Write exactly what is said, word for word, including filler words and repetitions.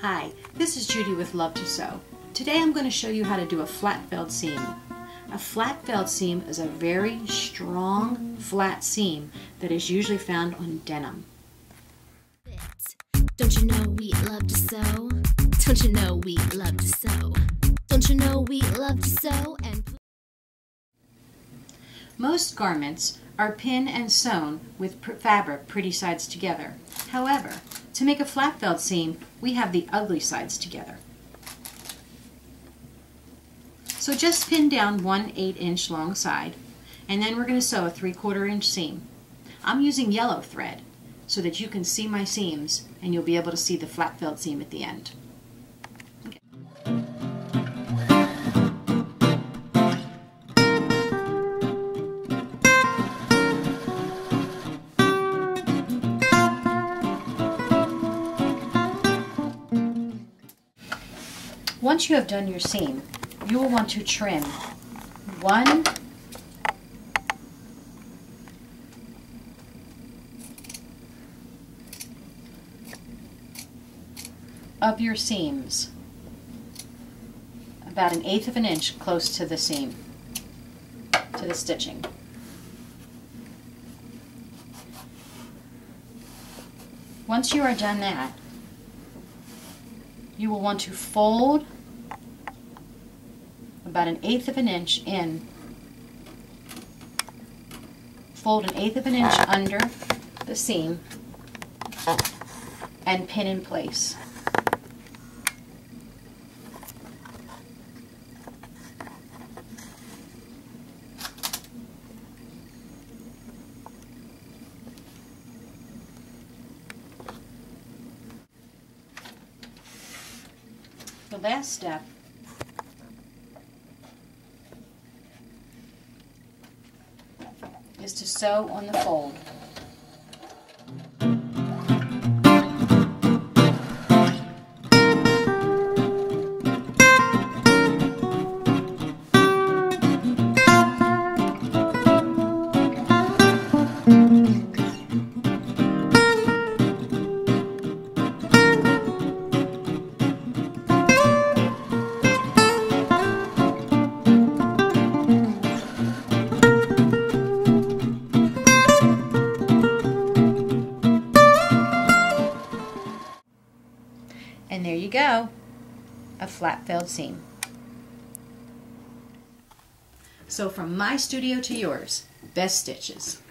Hi, this is Judy with Love to Sew. Today I'm going to show you how to do a flat felled seam. A flat felled seam is a very strong flat seam that is usually found on denim. Don't you know we love to sew? Don't you know we love to sew? Don't you know we love to sew? And most garments are pinned and sewn with fabric pretty sides together. However, to make a flat felled seam, we have the ugly sides together. So just pin down one eight inch long side, and then we're going to sew a three quarter inch seam. I'm using yellow thread so that you can see my seams, and you'll be able to see the flat felled seam at the end. Once you have done your seam, you will want to trim one of your seams about an eighth of an inch close to the seam, to the stitching. Once you are done that, you will want to fold about an eighth of an inch in, fold an eighth of an inch under the seam, and pin in place. The last step is to sew on the fold. And there you go, a flat felled seam. So from my studio to yours, best stitches.